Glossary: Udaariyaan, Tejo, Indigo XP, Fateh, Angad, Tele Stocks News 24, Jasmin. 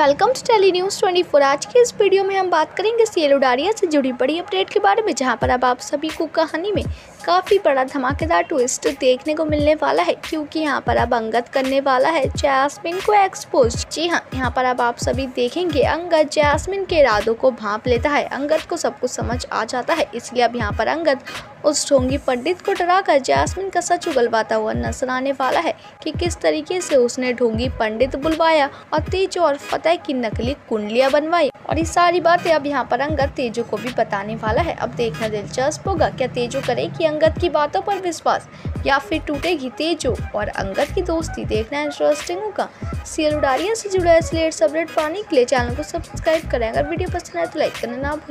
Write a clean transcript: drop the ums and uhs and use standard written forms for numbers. Welcome to tele news 24। आज के इस वीडियो में हम बात करेंगे सीरियल उडारियां से जुड़ी बड़ी अपडेट के बारे में, जहां पर अब आप सभी को कहानी में काफ़ी बड़ा धमाकेदार ट्विस्ट देखने को मिलने वाला है, क्योंकि यहां पर अब अंगद करने वाला है जैस्मिन को एक्सपोज। जी हां, यहां पर अब आप सभी देखेंगे अंगद जैस्मिन के इरादों को भांप लेता है। अंगद को सब कुछ समझ आ जाता है, इसलिए अब यहाँ पर अंगद उस ढोंगी पंडित को डराकर जैस्मिन का सच उगलवाता हुआ नजर आने वाला है कि किस तरीके से उसने ढोंगी पंडित बुलवाया और तेजो और फतेह की नकली कुंडलियां बनवाई, और ये सारी बातें अब यहाँ पर अंगद तेजो को भी बताने वाला है। अब देखना दिलचस्प होगा, क्या तेजो करेगी अंगद की बातों पर विश्वास या फिर टूटेगी तेजो और अंगद की दोस्ती। देखना इंटरेस्टिंग होगा। सीरियल उडारियां से जुड़ा इस लेटेस्ट अपडेट पाने के लिए चैनल को सब्सक्राइब करें। अगर वीडियो पसंद आए तो लाइक करना ना भूलें।